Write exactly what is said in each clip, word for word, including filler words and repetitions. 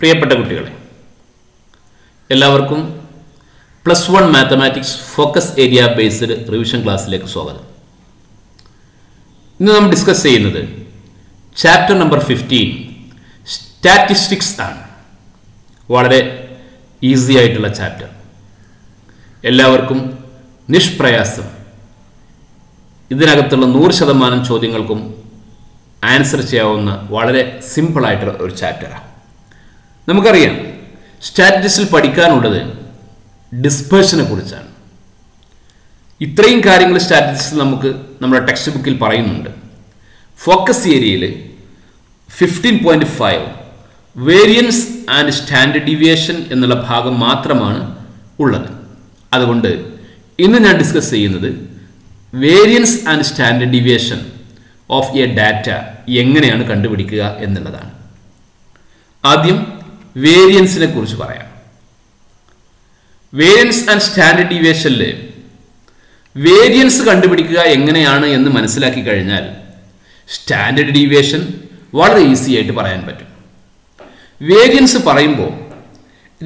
പ്രിയപ്പെട്ട കുട്ടികളെ, എല്ലാവർക്കും plus one mathematics focus area based revision ക്ലാസ്സിലേക്ക് സ്വാഗതം. ഇന്ന് നാം ഡിസ്കസ് ചെയ്യുന്നത് ചാപ്റ്റർ നമ്പർ ഫിഫ്റ്റീൻ സ്റ്റാറ്റിസ്റ്റിക്സ് ആണ്. വളരെ ഈസി ആയിട്ടുള്ള ചാപ്റ്റർ. എല്ലാവർക്കും നിഷ്പ്രയാസം ഇതിനകത്തുള്ള നൂറ് ശതമാനം ചോദ്യങ്ങൾക്കും ആൻസർ ചെയ്യാവുന്ന വളരെ സിമ്പിളായിട്ടുള്ള ഒരു ചാപ്റ്ററാണ്. നമുക്കറിയാം, സ്റ്റാറ്റിസ്റ്റിക്സിൽ പഠിക്കാനുള്ളത് ഡിസ്പേഴ്സിനെ കുറിച്ചാണ്. ഇത്രയും കാര്യങ്ങൾ സ്റ്റാറ്റിസ്റ്റിക്സ് നമുക്ക് നമ്മുടെ ടെക്സ്റ്റ് ബുക്കിൽ പറയുന്നുണ്ട്. ഫോക്കസ് ഏരിയയിൽ fifteen point five variance and standard deviation എന്നുള്ള ഭാഗം മാത്രമാണ് ഉള്ളത്. അതുകൊണ്ട് ഇന്ന് ഞാൻ ഡിസ്കസ് ചെയ്യുന്നത് variance and standard deviation of a data എങ്ങനെയാണ് കണ്ടുപിടിക്കുക എന്നുള്ളതാണ്. ആദ്യം വേരിയൻസിനെ കുറിച്ച് പറയാം. വേരിയൻസ് ആൻഡ് സ്റ്റാൻഡേർഡ് ഡീവിയേഷനിൽ വേരിയൻസ് കണ്ടുപിടിക്കുക എങ്ങനെയാണ് എന്ന് മനസ്സിലാക്കി കഴിഞ്ഞാൽ സ്റ്റാൻഡേർഡ് ഡീവിയേഷൻ വളരെ ഈസി ആയിട്ട് പറയാൻ പറ്റും. വേരിയൻസ് പറയുമ്പോൾ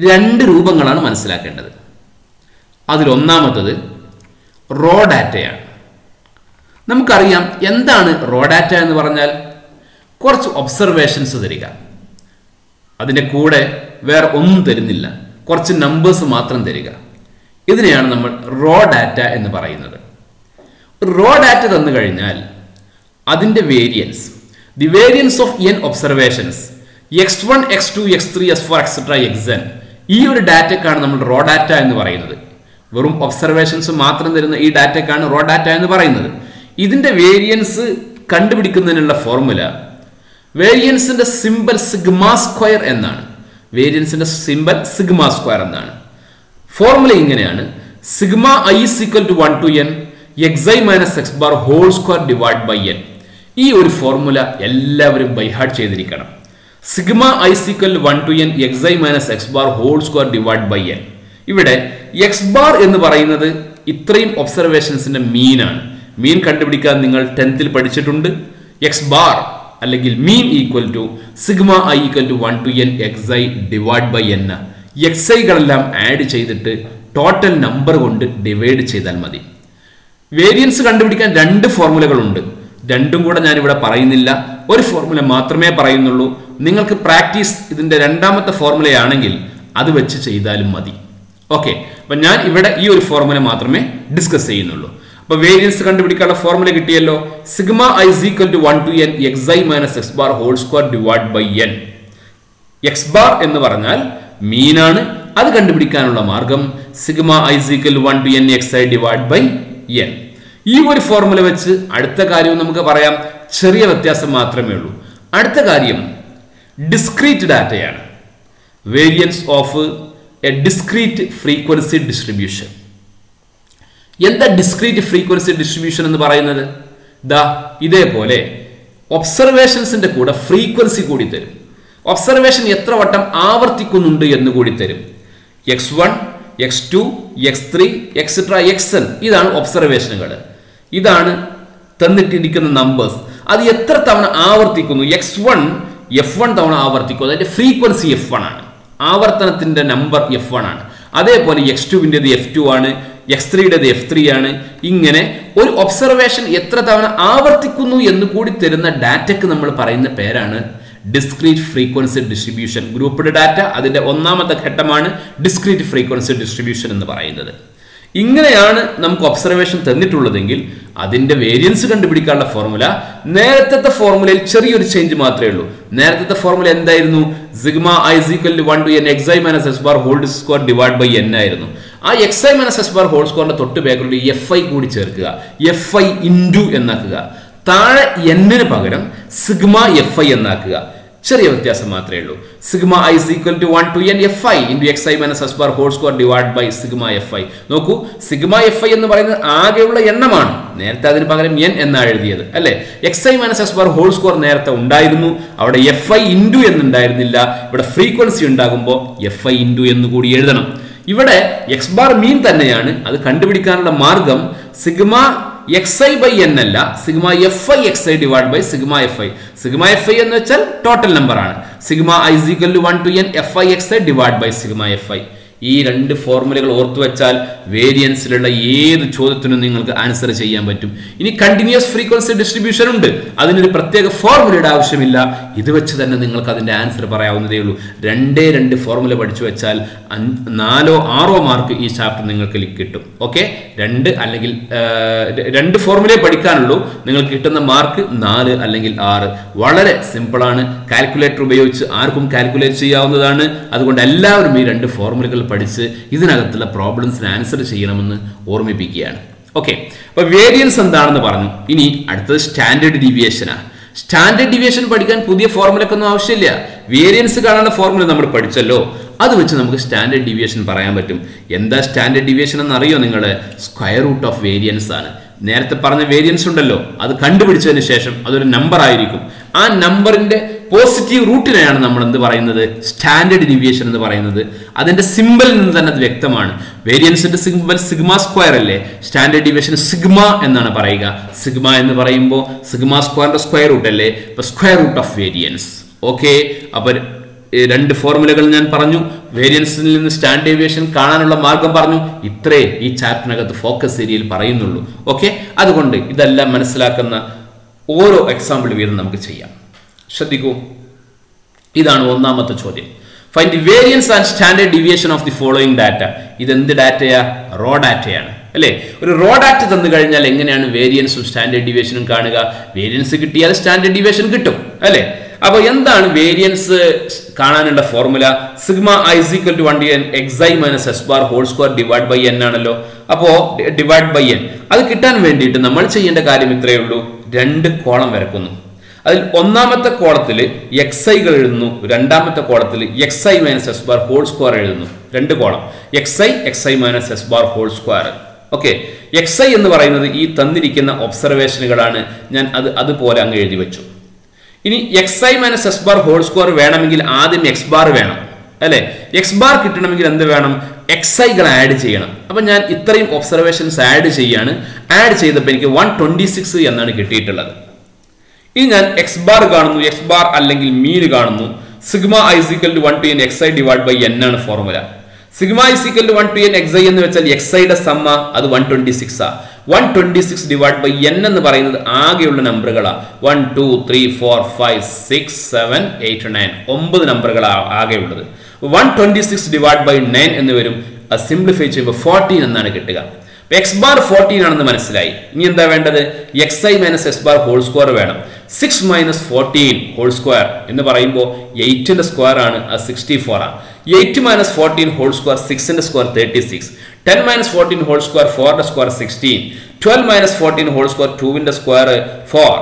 രണ്ട് രൂപങ്ങളാണ് മനസ്സിലാക്കേണ്ടത്. അതിലൊന്നാമത്തത് റോ ഡാറ്റയാണ്. നമുക്കറിയാം, എന്താണ് റോ ഡാറ്റ എന്ന് പറഞ്ഞാൽ കുറച്ച് ഒബ്സർവേഷൻസ് തരിക, അതിൻ്റെ കൂടെ വേറെ ഒന്നും തരുന്നില്ല, കുറച്ച് നമ്പേഴ്സ് മാത്രം തരിക. ഇതിനെയാണ് നമ്മൾ റോ ഡാറ്റ എന്ന് പറയുന്നത്. റോ ഡാറ്റ തന്നു കഴിഞ്ഞാൽ അതിൻ്റെ variance, the variance of n observations x one x two x three x four etcetera x n, ഈ ഒരു ഡാറ്റക്കാണ് നമ്മൾ റോ ഡാറ്റ എന്ന് പറയുന്നത്. വെറും ഒബ്സർവേഷൻസ് മാത്രം തരുന്ന ഈ ഡാറ്റക്കാണ് റോ ഡാറ്റ എന്ന് പറയുന്നത്. ഇതിൻ്റെ വേരിയൻസ് കണ്ടുപിടിക്കുന്നതിനുള്ള ഫോർമുല വേരിയൻസിന്റെ സിമ്പിൾ സിഗ്മ സ്ക്വയർ എന്നാണ്. വേരിയൻസിന്റെ സിമ്പിൾ സിഗ്മ സ്ക്വയർ എന്നാണ്. ഫോർമുല ഇങ്ങനെയാണ്: sigma i is equal to one to n x I minus x bar whole square divide by n. ഈ ഒരു ഫോർമുല എല്ലാവരും ബൈഹാർട്ട് ചെയ്തിരിക്കണം. Sigma i is equal one to n x I minus x bar whole square divide by n. ഇവിടെ x bar എന്ന് പറയുന്നത് ഇത്രയും ഒബ്സർവേഷൻസിന്റെ മീനാണ്. മീൻ കണ്ടുപിടിക്കാൻ നിങ്ങൾ ടെൻത്തിൽ പഠിച്ചിട്ടുണ്ട്. എക്സ് ബാർ അല്ലെങ്കിൽ mean equal to sigma i equal to one to n x I divide by n. X ഐകളെല്ലാം ആഡ് ചെയ്തിട്ട് ടോട്ടൽ നമ്പർ കൊണ്ട് ഡിവൈഡ് ചെയ്താൽ മതി. വേരിയൻസ് കണ്ടുപിടിക്കാൻ രണ്ട് ഫോർമുലകളുണ്ട്. രണ്ടും കൂടെ ഞാനിവിടെ പറയുന്നില്ല, ഒരു ഫോർമുല മാത്രമേ പറയുന്നുള്ളൂ. നിങ്ങൾക്ക് പ്രാക്ടീസ് ഇതിൻ്റെ രണ്ടാമത്തെ ഫോർമുലയാണെങ്കിൽ അത് വെച്ച് ചെയ്താലും മതി. ഓക്കെ, അപ്പം ഞാൻ ഇവിടെ ഈ ഒരു ഫോർമുല മാത്രമേ ഡിസ്കസ് ചെയ്യുന്നുള്ളൂ. അപ്പോൾ വേരിയൻസ് കണ്ടുപിടിക്കാനുള്ള ഫോർമുല കിട്ടിയല്ലോ. Sigma i is equal to one to n x I minus x bar whole square divide by n. X bar എന്ന് പറഞ്ഞാൽ മീനാണ്. അത് കണ്ടുപിടിക്കാനുള്ള മാർഗം sigma i is equal to one to n x I divide by n. ഈ ഒരു formula വെച്ച് അടുത്ത കാര്യം നമുക്ക് പറയാം. ചെറിയ വ്യത്യാസം മാത്രമേ ഉള്ളൂ. അടുത്ത കാര്യം ഡിസ്ക്രീറ്റ് ഡാറ്റയാണ്. Variance of a discrete frequency distribution. എന്താ ഡിസ്ക്രീറ്റ് ഫ്രീക്വൻസി ഡിസ്ട്രിബ്യൂഷൻ എന്ന് പറയുന്നത്? ദാ ഇതേപോലെ ഒബ്സർവേഷൻസിന്റെ കൂടെ ഫ്രീക്വൻസി കൂടി തരും. ഒബ്സർവേഷൻ എത്ര വട്ടം ആവർത്തിക്കുന്നുണ്ട് എന്ന് കൂടി തരും. X one x two x three etcetera x n, ഇതാണ് ഒബ്സർവേഷനുകൾ. ഇതാണ് തന്നിട്ടിരിക്കുന്ന നമ്പേഴ്സ്. അത് എത്ര തവണ ആവർത്തിക്കുന്നു? എക്സ് വൺ എഫ് വൺ തവണ ആവർത്തിക്കുന്നു. അതിന്റെ ഫ്രീക്വൻസി എഫ് വൺ ആണ്. ആവർത്തനത്തിന്റെ നമ്പർ എഫ് വൺ ആണ്. അതേപോലെ എക്സ് ടുവിൻ്റെത് എഫ് ടു ആണ്, എക്സ് ത്രീയുടേത് എഫ് ത്രീ ആണ്. ഇങ്ങനെ ഒരു ഒബ്സർവേഷൻ എത്ര തവണ ആവർത്തിക്കുന്നു എന്ന് കൂടി തരുന്ന ഡാറ്റയ്ക്ക് നമ്മൾ പറയുന്ന പേരാണ് discrete frequency distribution. Grouped data അതിൻ്റെ ഒന്നാമത്തെ ഘട്ടമാണ് ഡിസ്ക്രീറ്റ് ഫ്രീക്വൻസി ഡിസ്ട്രിബ്യൂഷൻ എന്ന് പറയുന്നത്. ഇങ്ങനെയാണ് നമുക്ക് ഒബ്സർവേഷൻ തന്നിട്ടുള്ളതെങ്കിൽ അതിൻ്റെ വേരിയൻസ് കണ്ടുപിടിക്കാനുള്ള ഫോർമുല നേരത്തെ ഫോർമുലയിൽ ചെറിയൊരു ചേഞ്ച് മാത്രമേ ഉള്ളൂ. നേരത്തെ ഫോർമുല എന്തായിരുന്നു? Sigma i is equal to one to n x I minus x bar whole square divide by n ആയിരുന്നു. ആ x I minus x bar whole സ്ക്വയറിന്റെ തൊട്ട് ബാക്കിലുള്ള എഫ് ഐ കൂടി ചേർക്കുക, എഫ് ഐ ഇൻറ്റു എന്നാക്കുക. താഴെ എന്നിന് പകരം സിഗ്മ എഫ് ഐ എന്നാക്കുക. ചെറിയ വ്യത്യാസം മാത്രമേ ഉള്ളൂ. Sigma i is equal to one to n f I into X I minus x bar whole square divide by sigma F i. നോക്കൂ, സിഗ്മ എഫ് ഐ എന്ന് പറയുന്നത് ആകെയുള്ള എണ്ണമാണ്. നേരത്തെ അതിന് പകരം എൻ എന്നാണ് എഴുതിയത്, അല്ലേ? X I minus x bar whole square നേരത്തെ ഉണ്ടായിരുന്നു. അവിടെ എഫ് ഐ ഇൻറ്റു എന്നുണ്ടായിരുന്നില്ല. ഇവിടെ ഫ്രീക്വൻസി ഉണ്ടാകുമ്പോൾ എഫ് ഐ ഇൻറ്റു എന്ന് കൂടി എഴുതണം. ഇവിടെ എക്സ് ബാർ മീൻ തന്നെയാണ്. അത് കണ്ടുപിടിക്കാനുള്ള മാർഗം സിഗ്മ xi by n അല്ല sigma fi xi divided by sigma fi sigma fi എന്ന് വെച്ചാൽ ടോട്ടൽ നമ്പർ ആണ് sigma I is equal to one to n fi xi divided by sigma fi ഈ രണ്ട് ഫോർമുലകൾ ഓർത്തു വെച്ചാൽ വേരിയൻസിലുള്ള ഏത് ചോദ്യത്തിനും നിങ്ങൾക്ക് ആൻസർ ചെയ്യാൻ പറ്റും ഇനി കണ്ടിന്യൂസ് ഫ്രീക്വൻസി ഡിസ്ട്രിബ്യൂഷൻ ഉണ്ട് അതിനൊരു പ്രത്യേക ഫോർമുലയുടെ ആവശ്യമില്ല ഇത് വെച്ച് തന്നെ നിങ്ങൾക്ക് അതിന്റെ ആൻസർ പറയാവുന്നതേ ഉള്ളൂ രണ്ടേ രണ്ട് ഫോർമുല പഠിച്ചു വെച്ചാൽ നാലോ ആറോ മാർക്ക് ഈ ചാപ്റ്റർ നിങ്ങൾക്ക് കിട്ടും ഓക്കേ രണ്ട് അല്ലെങ്കിൽ രണ്ട് ഫോർമുലയെ പഠിക്കാനുള്ളൂ നിങ്ങൾക്ക് കിട്ടുന്ന മാർക്ക് നാല് അല്ലെങ്കിൽ ആറ് വളരെ സിമ്പിൾ ആണ് കാൽക്കുലേറ്റർ ഉപയോഗിച്ച് ആർക്കും കാൽക്കുലേറ്റ് ചെയ്യാവുന്നതാണ് അതുകൊണ്ട് എല്ലാവരും ഈ രണ്ട് ഫോർമുലകൾ പഠിച്ച് ഇതിനകത്തുള്ള പ്രോബ്ലംസിന് ആൻസർ ചെയ്യണമെന്ന് ഓർമ്മിപ്പിക്കുകയാണ് ഓക്കേ അപ്പോൾ വേരിയൻസ് എന്താണെന്ന് പറഞ്ഞു ഇനി അടുത്ത സ്റ്റാൻഡേർഡ് ഡീവിയേഷൻ ആണ് സ്റ്റാൻഡേർഡ് ഡീവിയേഷൻ പഠിക്കാൻ പുതിയ ഫോർമുലക്കൊന്നും ആവശ്യമില്ല വേരിയൻസ് കാണാനുള്ള ഫോർമുല നമ്മൾ പഠിച്ചല്ലോ അത് വെച്ച് നമുക്ക് സ്റ്റാൻഡേർഡ് ഡീവിയേഷൻ പറയാൻ പറ്റും എന്താ സ്റ്റാൻഡേർഡ് ഡീവിയേഷൻ എന്ന് അറിയോ നിങ്ങൾ സ്ക്വയർ റൂട്ട് ഓഫ് വേരിയൻസ് ആണ് നേരത്തെ പറഞ്ഞ വേരിയൻസ് ഉണ്ടല്ലോ അത് കണ്ടുപിടിച്ചതിന് ശേഷം അതൊരു നമ്പർ ആയിരിക്കും ആ നമ്പറിന്റെ പോസിറ്റീവ് റൂട്ടിനെയാണ് നമ്മൾ എന്ത് പറയുന്നത് സ്റ്റാൻഡേർഡ് ഡീവിയേഷൻ എന്ന് പറയുന്നത് അതിന്റെ സിമ്പിൾ നിന്ന് തന്നെ അത് വ്യക്തമാണ് വേരിയൻസിന്റെ സിമ്പിൾ സിഗ്മ സ്ക്വയർ അല്ലേ സ്റ്റാൻഡേർഡ് ഡീവിയേഷൻ സിഗ്മ എന്നാണ് പറയുക സിഗ്മ എന്ന് പറയുമ്പോൾ സിഗ്മ സ്ക്വയറിന്റെ സ്ക്വയർ റൂട്ട് അല്ലേ അപ്പോൾ square root of variance okay അപ്പോൾ രണ്ട് ഫോർമുലകൾ ഞാൻ പറഞ്ഞു വേരിയൻസിൽ നിന്ന് സ്റ്റാൻഡേർഡ് ഡീവിയേഷൻ കാണാനുള്ള മാർഗം പറഞ്ഞു ഇത്രേ ഈ ചാപ്റ്ററിനകത്ത് ഫോക്കസ് ഏരിയയിൽ പറയുന്നുള്ളൂ ഓക്കെ അതുകൊണ്ട് ഇതെല്ലാം മനസ്സിലാക്കുന്ന ഓരോ എക്സാമ്പിൾ വീതം നമുക്ക് ചെയ്യാം ശ്രദ്ധിക്കൂ ഇതാണ് ഒന്നാമത്തെ ചോദ്യം find the variance and standard deviation of the following data ഇതെന്ത് ഡാറ്റയാ റോ ഡാറ്റയാണ് അല്ലേ ഒരു റോ ഡാറ്റ തന്നു കഴിഞ്ഞാൽ എങ്ങനെയാണ് വേരിയൻസും സ്റ്റാൻഡേർഡ് ഡീവിയേഷനും കാണുക വേരിയൻസ് കിട്ടിയാൽ സ്റ്റാൻഡേർഡ് ഡീവിയേഷൻ കിട്ടും അല്ലേ അപ്പോൾ എന്താണ് വേരിയൻസ് കാണാനുള്ള formula sigma I is equal to one to n xi minus s bar whole square divided by n ആണല്ലോ അപ്പോൾ ഡിവൈഡ് ബൈ n അത് കിട്ടാൻ വേണ്ടിയിട്ട് നമ്മൾ ചെയ്യേണ്ട കാര്യം ഇത്രയേ ഉള്ളൂ രണ്ട് കോളം വരക്കുന്നു അതിൽ ഒന്നാമത്തെ കോളത്തിൽ എക്സൈകൾ എഴുതുന്നു രണ്ടാമത്തെ കോളത്തിൽ x i minus S bar whole square എഴുതുന്നു രണ്ട് column x i x i minus S bar whole square okay x i എന്ന് പറയുന്നത് ഈ തന്നിരിക്കുന്ന ഒബ്സർവേഷനുകളാണ് ഞാൻ അത് അതുപോലെ അങ്ങ് എഴുതി വെച്ചു ഇനി x i minus S bar whole square വേണമെങ്കിൽ ആദ്യം എക്സ് ബാർ വേണം അല്ലെ എക്സ് ബാർ കിട്ടണമെങ്കിൽ എന്ത് വേണം എക്സൈകൾ ആഡ് ചെയ്യണം അപ്പം ഞാൻ ഇത്രയും ഒബ്സർവേഷൻസ് ആഡ് ചെയ്യാണ് ആഡ് ചെയ്തപ്പോൾ എനിക്ക് വൺ ട്വന്റി സിക്സ് എന്നാണ് കിട്ടിയിട്ടുള്ളത് ഇനി ഞാൻ എക്സ് ബാർ കാണുന്നു എക്സ് ബാർ അല്ലെങ്കിൽ മീൻ കാണുന്നു sigma I is equal to one to n xi divided by n ആണ് formula sigma I is equal to one to n xi എന്ന് വെച്ചാൽ എക്സൈയുടെ സമ്മ അത് വൺ ട്വന്റി സിക്സ് ആ one twenty six divide by n എന്ന് പറയുന്നത് ആകെയുള്ള നമ്പറുകളാണ് one two three four five six seven eight nine ഒമ്പത് നമ്പറുകളാണ് ആകെയുള്ളത് one twenty six divide by nine എന്ന് വരും അത് സിംപ്ലിഫൈ ചെയ്യുമ്പോൾ ഫോർട്ടീൻ എന്നാണ് കിട്ടുക എക്സ് ബാർ ഫോർട്ടീൻ ആണെന്ന് മനസ്സിലായി ഇനി എന്താ വേണ്ടത് X I minus S bar whole square വേണം six minus fourteen whole square എന്ന് പറയുമ്പോൾ എയ്റ്റിന്റെ സ്ക്വയർ ആണ് അത് സിക്സ്റ്റി ഫോർ ആണ് eight minus fourteen whole square സിക്സിന്റെ square thirty six ten minus fourteen whole square ഫോറിന്റെ square sixteen twelve minus fourteen whole square ടൂവിന്റെ square four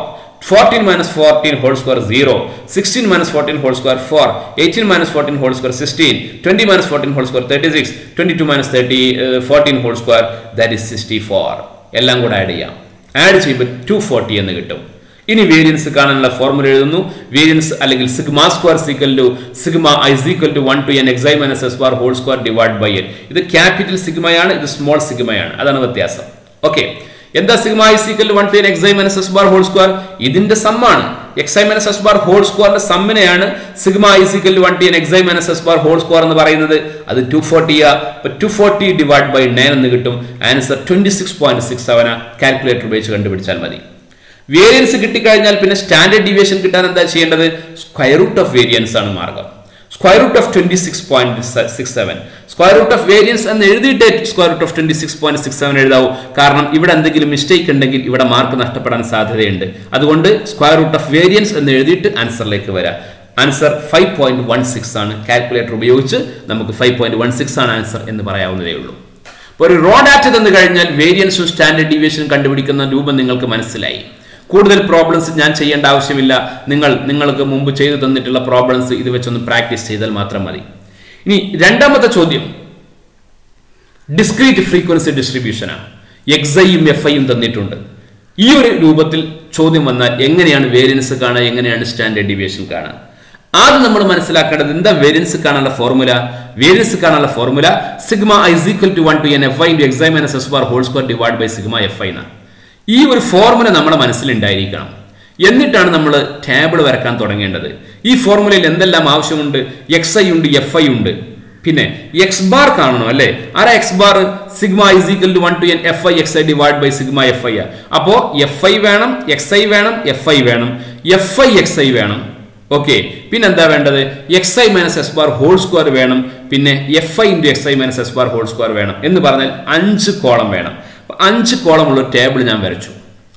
fourteen minus fourteen whole square zero sixteen minus fourteen whole square four eighteen minus fourteen whole square sixteen twenty minus fourteen whole square thirty six twenty two minus thirty fourteen whole square that is sixty four എല്ലാം കൂടെ add ചെയ്യാം add ചെയ്യുമ്പോൾ to forty എന്ന് കിട്ടും ഇനി variance കാണാനുള്ള formula എഴുതുന്നു variance അല്ലെങ്കിൽ sigma square equal to sigma I is equal to one to n xi minus s bar whole square divided by n ഇത് ക്യാപിറ്റൽ സിഗ്മയാണ് ഇത് സ്മോൾ സിഗ്മയാണ് അതാണ് വ്യത്യാസം ഓക്കെ എന്താ sigma I is equal to one to n xi minus s bar whole square ഇതിന്റെ സമ്മാണ് xi minus s bar whole squareന്റെ സമ്മിനെയാണ് sigma I is equal to one to n xi minus s bar whole square എന്ന് പറയുന്നത് അത് two forty ആ അപ്പോൾ two forty divided by nine എന്ന് കിട്ടും answer twenty six point six seven ആ കാൽക്കുലേറ്റർ ഉപയോഗിച്ച് കണ്ടുപിടിച്ചാൽ മതി വേരിയൻസ് കിട്ടിക്കഴിഞ്ഞാൽ പിന്നെ സ്റ്റാൻഡേർഡ് ഡീവിയേഷൻ കിട്ടാൻ എന്താ ചെയ്യേണ്ടത് സ്ക്വയർ റൂട്ട് ഓഫ് വേരിയൻസ് ആണ് മാർഗം square root of twenty six point six seven square root of variance എന്ന് എഴുതിയിട്ട് square root of twenty six point six seven എഴുതാവും കാരണം ഇവിടെ എന്തെങ്കിലും മിസ്റ്റേക്ക് ഉണ്ടെങ്കിൽ ഇവിടെ മാർക്ക് നഷ്ടപ്പെടാൻ സാധ്യതയുണ്ട് അതുകൊണ്ട് സ്ക്വയർ റൂട്ട് ഓഫ് വേരിയൻസ് എന്ന് എഴുതിയിട്ട് ആൻസറിലേക്ക് വരാം answer five point one six ആണ് കാൽക്കുലേറ്റർ ഉപയോഗിച്ച് നമുക്ക് ഫൈവ് പോയിന്റ് വൺ സിക്സ് ആണ് ആൻസർ എന്ന് പറയാവുന്നതേ ഉള്ളൂ ഒരു റോ ഡാറ്റ തന്നു കഴിഞ്ഞാൽ വേരിയൻസും സ്റ്റാൻഡേർഡ് ഡീവിയേഷനും കണ്ടുപിടിക്കുന്ന രൂപം നിങ്ങൾക്ക് മനസ്സിലായി കൂടുതൽ പ്രോബ്ലംസ് ഞാൻ ചെയ്യേണ്ട ആവശ്യമില്ല നിങ്ങൾ നിങ്ങൾക്ക് മുമ്പ് ചെയ്തു തന്നിട്ടുള്ള പ്രോബ്ലംസ് ഇത് വെച്ചൊന്ന് പ്രാക്ടീസ് ചെയ്താൽ മാത്രം മതി ഇനി രണ്ടാമത്തെ ചോദ്യം ഡിസ്ക്രീറ്റ് ഫ്രീക്വൻസി ഡിസ്ട്രിബ്യൂഷനാണ് എക്സൈയും എഫ്ഐയും തന്നിട്ടുണ്ട് ഈ ഒരു രൂപത്തിൽ ചോദ്യം വന്നാൽ എങ്ങനെയാണ് വേരിയൻസ് കാണുക എങ്ങനെയാണ് സ്റ്റാൻഡേർഡ് ഡീവിയേഷൻ കാണുക ആദ്യം നമ്മൾ മനസ്സിലാക്കേണ്ടത് എന്താ വേരിയൻസ് കാണാനുള്ള ഫോർമുല വേരിയൻസ് കാണാനുള്ള formula sigma I is equal to one to n fi into xi minus s bar whole square divided by sigma fi എന്നാണ് ഈ ഒരു ഫോർമുല നമ്മുടെ മനസ്സിലുണ്ടായിരിക്കണം. എന്നിട്ടാണ് നമ്മൾ ടേബിൾ വരക്കാൻ തുടങ്ങേണ്ടത്. ഈ ഫോർമുലയിൽ എന്തെല്ലാം ആവശ്യമുണ്ട്? എക്സ് ഐ ഉണ്ട്, എഫ് ഐ ഉണ്ട്, പിന്നെ എക്സ് ബാർ കാണണം അല്ലേ? ആരാ X bar? Sigma is equal to one to n f I X I divide by sigma F I. അപ്പോ എഫ് ഐ വേണം, എക്സ് ഐ വേണം, എഫ് ഐ വേണം, എഫ് ഐ എക്സ് ഐ വേണം. ഓക്കെ, പിന്നെന്താ വേണ്ടത്? X I minus S bar whole square വേണം, പിന്നെ F I into X I minus S bar whole square വേണം. എന്ന് പറഞ്ഞാൽ അഞ്ച് കോളം വേണം. അഞ്ച് കോളമുള്ള ടേബിൾ ഞാൻ വരച്ചു.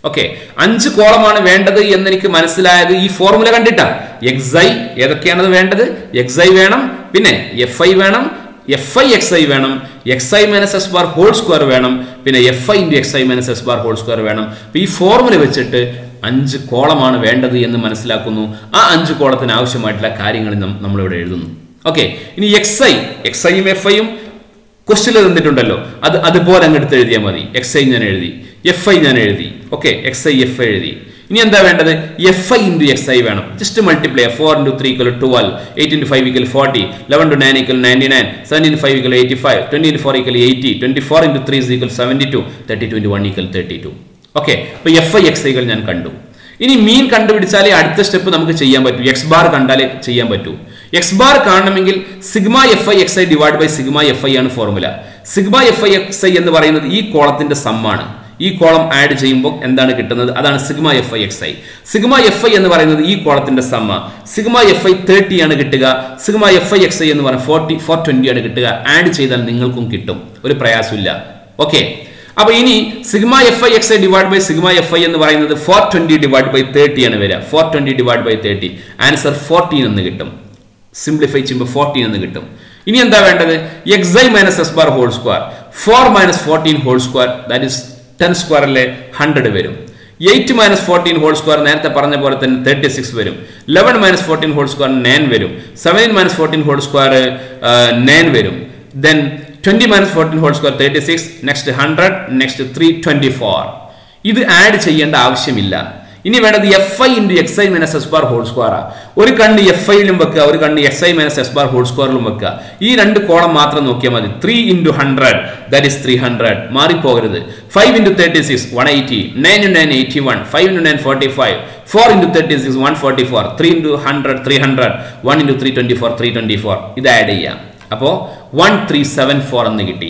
ഓക്കെ, അഞ്ച് കോളമാണ് വേണ്ടത് എന്നെനിക്ക് മനസ്സിലായത് ഈ ഫോർമുല കണ്ടിട്ടാണ്. എക്സ് ഐ ഏതൊക്കെയാണത് വേണ്ടത്? എക്സ് ഐ വേണം, പിന്നെ എഫ് ഐ വേണം, എഫ് ഐ എക്സ് ഐ വേണം, X I minus S bar whole square വേണം, പിന്നെ F I into X I minus S bar whole square വേണം. അപ്പൊ ഈ ഫോർമുല വെച്ചിട്ട് അഞ്ച് കോളമാണ് വേണ്ടത് എന്ന് മനസ്സിലാക്കുന്നു. ആ അഞ്ച് കോളത്തിന് ആവശ്യമായിട്ടുള്ള കാര്യങ്ങൾ നമ്മളിവിടെ എഴുതുന്നു. ഓക്കെ, ഇനി എക്സ് ഐ എക്സ് ഐയും എഫ് ഐയും ക്വസ്റ്റ്യൻ തന്നിട്ടുണ്ടല്ലോ, അത് അതുപോലെ അങ്ങെടുത്ത് എഴുതിയാൽ മതി. എക്സ് ഐ ഞാൻ എഴുതി, എഫ് ഐ ഞാൻ എഴുതി. Okay, X I F I എഴുതി. ഇനി എന്താ വേണ്ടത്? F I into X I വേണം. Just multiply. Four into three equal twelve, eight into five equal forty, eleven to nine equal ninety nine, seven into five equal eighty five, twenty into four equal eighty, twenty four into three is equal seventy two, thirty two into one equal thirty two. Okay, അപ്പൊ F I X ഐകൾ ഞാൻ കണ്ടു. ഇനി മീൻ കണ്ടുപിടിച്ചാലേ അടുത്ത step നമുക്ക് ചെയ്യാൻ പറ്റൂ. X bar കണ്ടാലേ ചെയ്യാൻ പറ്റൂ. എക്സ് ബാർ കാണണമെങ്കിൽ sigma F I X I divide by sigma F I ആണ് formula. Sigma F I X I എന്ന് പറയുന്നത് ഈ കോളത്തിന്റെ സമ്മാണ്. ഈ കോളം ആഡ് ചെയ്യുമ്പോൾ എന്താണ് കിട്ടുന്നത്? അതാണ് sigma F I X I. Sigma F I എന്ന് പറയുന്നത് ഈ കോളത്തിന്റെ സമ്മ. സിഗ്മ എഫ് ഐ തേർട്ടി ആണ് കിട്ടുക, sigma F I X I എന്ന് പറയുന്നത് ഫോർട്ടി ഫോർ ട്വന്റി ആണ് കിട്ടുക. ആഡ് ചെയ്താൽ നിങ്ങൾക്കും കിട്ടും, ഒരു പ്രയാസമില്ല. ഓക്കെ, അപ്പൊ ഇനി sigma F I X I divide by sigma F I എന്ന് പറയുന്നത് four twenty divide by thirty ആണ് വരിക. Four twenty divide by thirty answer fourteen എന്ന് കിട്ടും. സിംപ്ലിഫൈ ചെയ്യുമ്പോൾ ഫോർട്ടീൻ എന്ന് കിട്ടും. ഇനി എന്താ വേണ്ടത്? X I minus S bar whole square. Four minus fourteen whole square that is ten സ്ക്വയറിലെ ഹൺഡ്രഡ് വരും. Eight minus fourteen whole square നേരത്തെ പറഞ്ഞ പോലെ തന്നെ തേർട്ടി സിക്സ് വരും. Eleven minus fourteen whole square nine വരും. Seven minus fourteen whole square nine വരും. Then twenty minus fourteen whole square thirty six, next hundred, next three twenty four. ഇത് add ചെയ്യേണ്ട ആവശ്യമില്ല. ഇനി വേണ്ടത് F I into X I minus S bar whole square. ഒരു കണ്ണ് F ഐയിലും വെക്കുക, ഒരു കണ്ണ് X I minus S bar whole സ്ക്വയറിലും വെക്കുക. ഈ രണ്ട് കോളം മാത്രം നോക്കിയാൽ മതി. Three into hundred that is three hundred, മാറിപ്പോകരുത്. Five into thirty six one eighty, nine into nine eighty one, five into nine forty five, four into thirty six one forty four, three into hundred three hundred, one into three twenty four three twenty four. ഇത് add ചെയ്യാം. അപ്പോൾ one three seven four എന്ന് കിട്ടി.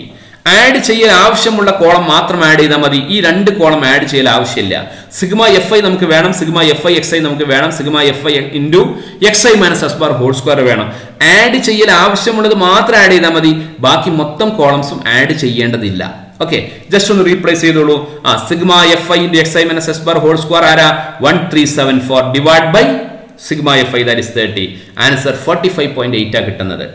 Add ചെയ്യാൻ ആവശ്യമുള്ള column മാത്രം add ചെയ്താൽ മതി. ഈ രണ്ട് കോളം ആഡ് ചെയ്യൽ ആവശ്യമില്ല. സിഗ്മ എഫ് ഐ നമുക്ക് വേണം, sigma F I X I നമുക്ക് വേണം, sigma F I into X I minus S bar whole square വേണം. ആഡ് ചെയ്യൽ ആവശ്യമുള്ളത് മാത്രം ആഡ് ചെയ്താൽ മതി. ബാക്കി മൊത്തം കോളംസും ആഡ് ചെയ്യേണ്ടതില്ല. ഓക്കെ, ജസ്റ്റ് ഒന്ന് റീപ്ലേസ് ചെയ്തോളൂ. ആ sigma F I into X I minus S bar whole square ആരാ? One three seven four divide by sigma F I that is thirty. Answer forty five point eight ആണ് കിട്ടുന്നത്.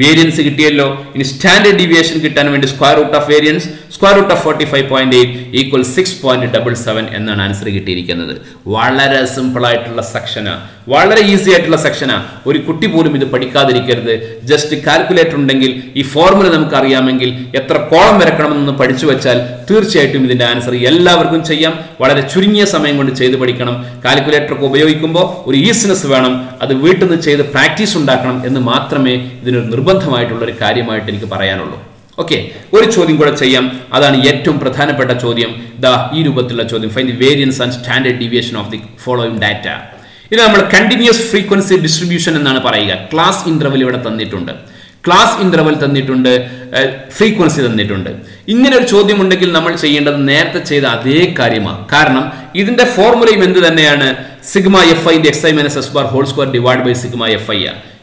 Variance കിട്ടിയല്ലോ. ഇനി standard deviation കിട്ടാൻ വേണ്ടി square root of variance, square root of forty five point eight equal six point double seven എന്നാണ് answer കിട്ടിയിരിക്കുന്നത്. വളരെ simple ആയിട്ടുള്ള സെക്ഷനാണ്, വളരെ ഈസി ആയിട്ടുള്ള സെക്ഷനാണ്. ഒരു കുട്ടി പോലും ഇത് പഠിക്കാതിരിക്കരുത്. ജസ്റ്റ് കാൽക്കുലേറ്റർ ഉണ്ടെങ്കിൽ, ഈ ഫോർമുല നമുക്ക് അറിയാമെങ്കിൽ, എത്ര കോളം വരക്കണമെന്ന് പഠിച്ചു വെച്ചാൽ തീർച്ചയായിട്ടും ഇതിന്റെ ആൻസർ എല്ലാവർക്കും ചെയ്യാം. വളരെ ചുരുങ്ങിയ സമയം കൊണ്ട് ചെയ്ത് പഠിക്കണം. കാൽക്കുലേറ്ററൊക്കെ ഉപയോഗിക്കുമ്പോൾ ഒരു ഈസിനെസ് വേണം. അത് വീട്ടിൽ നിന്ന് ചെയ്ത് പ്രാക്ടീസ് ഉണ്ടാക്കണം എന്ന് മാത്രമേ ഇതിനൊരു നിർബന്ധമായിട്ടുള്ള ഒരു കാര്യമായിട്ട് എനിക്ക് പറയാനുള്ളൂ. ഓക്കെ, ഒരു ചോദ്യം കൂടെ ചെയ്യാം. അതാണ് ഏറ്റവും പ്രധാനപ്പെട്ട ചോദ്യം. ദാ ഈ രൂപത്തിലുള്ള ചോദ്യം, find the variance and standard deviation of the following data. ഇത് നമ്മൾ കണ്ടിന്യൂസ് ഫ്രീക്വൻസി ഡിസ്ട്രിബ്യൂഷൻ എന്നാണ് പറയുക. ക്ലാസ് ഇന്റർവൽ ഇവിടെ തന്നിട്ടുണ്ട്, ക്ലാസ് ഇന്റർവൽ തന്നിട്ടുണ്ട്, ഫ്രീക്വൻസി തന്നിട്ടുണ്ട്. ഇങ്ങനെ ഒരു ചോദ്യം ഉണ്ടെങ്കിൽ നമ്മൾ ചെയ്യേണ്ടത് നേരത്തെ ചെയ്ത അതേ കാര്യമാണ്. കാരണം ഇതിന്റെ ഫോർമുലയും എന്ത് തന്നെയാണ്? Sigma F I X I minus S bar whole square divide by sigma F I.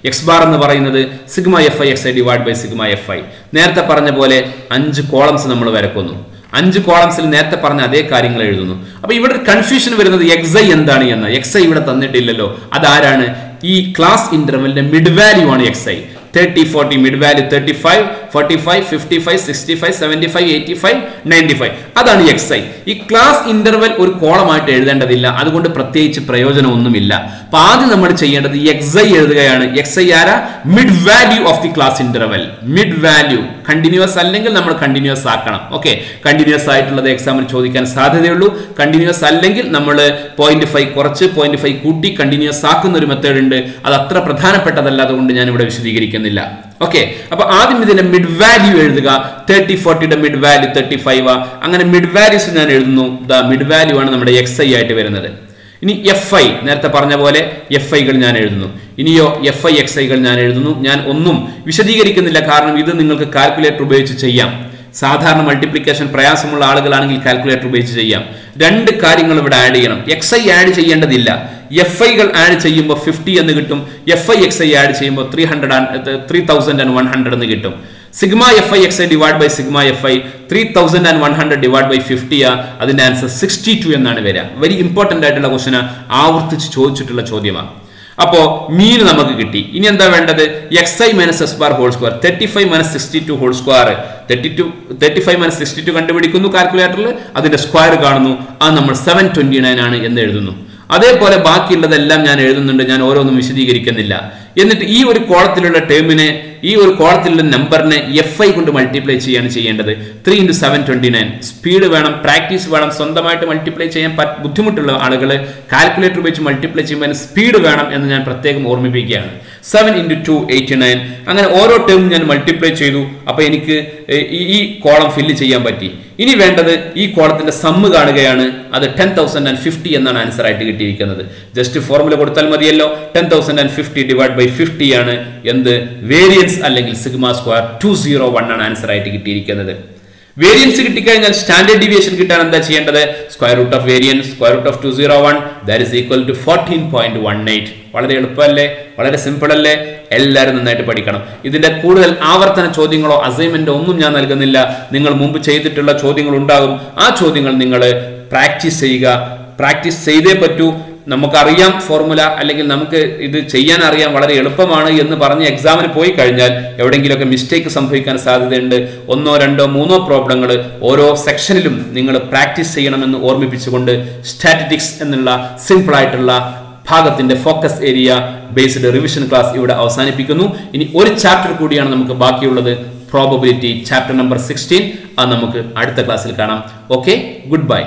X bar എന്ന് പറയുന്നത് sigma F I X I divide by sigma F I. നേരത്തെ പറഞ്ഞ പോലെ അഞ്ച് കോളംസ് നമ്മൾ വരക്കുന്നു. അഞ്ച് കോളംസിൽ നേരത്തെ പറഞ്ഞ അതേ കാര്യങ്ങൾ എഴുതുന്നു. അപ്പൊ ഇവിടെ കൺഫ്യൂഷൻ വരുന്നത് എക്സ് ഐ എന്താണ് എന്ന്. എക്സ് ഐ ഇവിടെ തന്നിട്ടില്ലല്ലോ. അതാരാണ്? ഈ ക്ലാസ് ഇന്റർവെലിന്റെ മിഡ് വാല്യൂ ആണ് X i. Thirty forty mid value, thirty five, forty five, fifty five, sixty five, seventy five, eighty five, ninety five, അതാണ് എക്സ് ഐ. ഈ ക്ലാസ് ഇന്റർവെൽ ഒരു കോളമായിട്ട് എഴുതേണ്ടതില്ല. അതുകൊണ്ട് പ്രത്യേകിച്ച് പ്രയോജനമൊന്നുമില്ല. അപ്പൊ ആദ്യം നമ്മൾ ചെയ്യേണ്ടത് എക്സ് ഐ എഴുതുകയാണ്. എക്സ് ഐ ആരാ? Mid value of the class interval. Mid value continuous അല്ലെങ്കിൽ നമ്മൾ കണ്ടിന്യൂസ് ആക്കണം. ഓക്കെ, കണ്ടിന്യൂസ് ആയിട്ടുള്ളത് എക്സാമിന് ചോദിക്കാൻ സാധ്യതയുള്ളൂ. കണ്ടിന്യൂസ് അല്ലെങ്കിൽ നമ്മൾ പോയിന്റ് ഫൈവ് കുറച്ച് പോയിന്റ് ഫൈവ് കൂട്ടി കണ്ടിന്യൂസ് ആക്കുന്ന ഒരു മെത്തേഡ് ഉണ്ട്. അത് അത്ര പ്രധാനപ്പെട്ടതല്ല, അതുകൊണ്ട് ഞാൻ ഇവിടെ വിശദീകരിക്കുന്നില്ല. ഓക്കെ, അപ്പൊ ആദ്യം ഇതിന്റെ mid value eduthuka thirty forty the mid value thirty-five ah angane mid values njan ezhudunu the mid value aanu nammade xi aayittu varunathu ini fi nerathe paranja pole fi kal njan ezhudunu iniyo fi xi kal njan ezhudunu njan onnum vishadikarikunilla kaaranam idu ningalku calculator ubayichu cheyyam സാധാരണ multiplication പ്രയാസമുള്ള ആളുകളാണെങ്കിൽ calculator ഉപയോഗിച്ച് ചെയ്യാം രണ്ട് കാര്യങ്ങൾ ഇവിടെ add ചെയ്യണം xi add ചെയ്യേണ്ടതില്ല fi കൾ ആഡ് ചെയ്യുമ്പോൾ fifty എന്ന് കിട്ടും fi xi ആഡ് ചെയ്യുമ്പോൾ three hundred three thousand one hundred എന്ന് കിട്ടും sigma fi xi divide by sigma fi three thousand one hundred divide by fifty ആ അതിന്റെ ആൻസർ sixty-two എന്നാണ് വരിക വെരി ഇംപോർട്ടന്റ് ആയിട്ടുള്ള ക്വസ്റ്റ്യൻ ആവർത്തിച്ച് ചോദിച്ചിട്ടുള്ള ചോദ്യമാണ് Now, mean namakku kitti ini entha vendathu xi minus s bar whole square thirty-five minus sixty-two whole square thirty-two thirty-five minus sixty-two kandupidikkunnu calculator il adinte square kaanunu aa nammal seven twenty-nine aanu ennu ezhudunu adepole baakiyulladellam njan ezhudunnunde njan oronnum vishadeekirikkunnilla എന്നിട്ട് ഈ ഒരു കോളത്തിലുള്ള ടേമിനെ ഈ ഒരു കോളത്തിലുള്ള നമ്പറിനെ fi കൊണ്ട് multiply ചെയ്യാണ് ചെയ്യേണ്ടത് three into seven twenty-nine speed വേണം പ്രാക്ടീസ് വേണം സ്വന്തമായിട്ട് മൾട്ടിപ്ലൈ ചെയ്യാൻ ബുദ്ധിമുട്ടുള്ള ആളുകളെ കാൽക്കുലേറ്റർ വെച്ച് മൾട്ടിപ്ലൈ ചെയ്യുമ്പോൾ സ്പീഡ് വേണം എന്ന് ഞാൻ പ്രത്യേകം ഓർമ്മിപ്പിക്കുകയാണ് seven into two eighty-nine അങ്ങനെ ഓരോ ടേം ഞാൻ മൾട്ടിപ്ലൈ ചെയ്തു അപ്പോൾ എനിക്ക് ഈ കോളം ഫിൽ ചെയ്യാൻ പറ്റി ഇനി വേണ്ടത് ഈ കോളത്തിന്റെ സം കാണുകയാണ് അത് ten thousand fifty എന്നാണ് ആൻസർ ആയിട്ട് കിട്ടിയിരിക്കുന്നത് ജസ്റ്റ് ഫോർമുല കൊടുത്താൽ മതിയല്ലോ ten thousand fifty divided by fifty ആണ് എന്ത് വേരിയൻസ് അല്ലെങ്കിൽ sigma square two hundred one ആണ് ആൻസർ ആയിട്ട് കിട്ടിയിരിക്കുന്നത് വേരിയൻസ് കിട്ടിക്കഴിഞ്ഞാൽ സ്റ്റാൻഡേർഡ് ഡീവിയേഷൻ കിട്ടാൻ എന്താ ചെയ്യേണ്ടത് square root of variance square root of two hundred one that is equal to fourteen point one eight വളരെ എളുപ്പമല്ലേ വളരെ സിമ്പിൾ അല്ലേ എല്ലാവരും നന്നായിട്ട് പഠിക്കണം ഇതിന്റെ കൂടുതൽ ആവർത്തന ചോദ്യങ്ങളോ അസൈൻമെന്റോ ഒന്നും ഞാൻ നൽകുന്നില്ല നിങ്ങൾ മുമ്പ് ചെയ്തിട്ടുള്ള ചോദ്യങ്ങൾ ഉണ്ടാകും ആ ചോദ്യങ്ങൾ നിങ്ങൾ പ്രാക്ടീസ് ചെയ്യുക പ്രാക്ടീസ് ചെയ്തേ പറ്റൂ നമുക്കറിയാം ഫോർമുല അല്ലെങ്കിൽ നമുക്ക് ഇത് ചെയ്യാൻ അറിയാം വളരെ എളുപ്പമാണ് എന്ന് പറഞ്ഞ് എക്സാമിന് പോയി കഴിഞ്ഞാൽ എവിടെയെങ്കിലുമൊക്കെ മിസ്റ്റേക്ക് സംഭവിക്കാൻ സാധ്യതയുണ്ട് ഒന്നോ രണ്ടോ മൂന്നോ പ്രോബ്ലങ്ങൾ ഓരോ സെക്ഷനിലും നിങ്ങൾ പ്രാക്ടീസ് ചെയ്യണമെന്ന് ഓർമ്മിപ്പിച്ചുകൊണ്ട് സ്റ്റാറ്റിസ്റ്റിക്സ് എന്നുള്ള സിമ്പിൾ ആയിട്ടുള്ള ഭാഗത്തിന്റെ focus area based revision class ഇവിടെ അവസാനിപ്പിക്കുന്നു ഇനി ഒരു ചാപ്റ്റർ കൂടിയാണ് നമുക്ക് ബാക്കിയുള്ളത് പ്രോബബിലിറ്റി ചാപ്റ്റർ നമ്പർ sixteen ആ നമുക്ക് അടുത്ത ക്ലാസ്സിൽ കാണാം ഓക്കെ ഗുഡ് ബൈ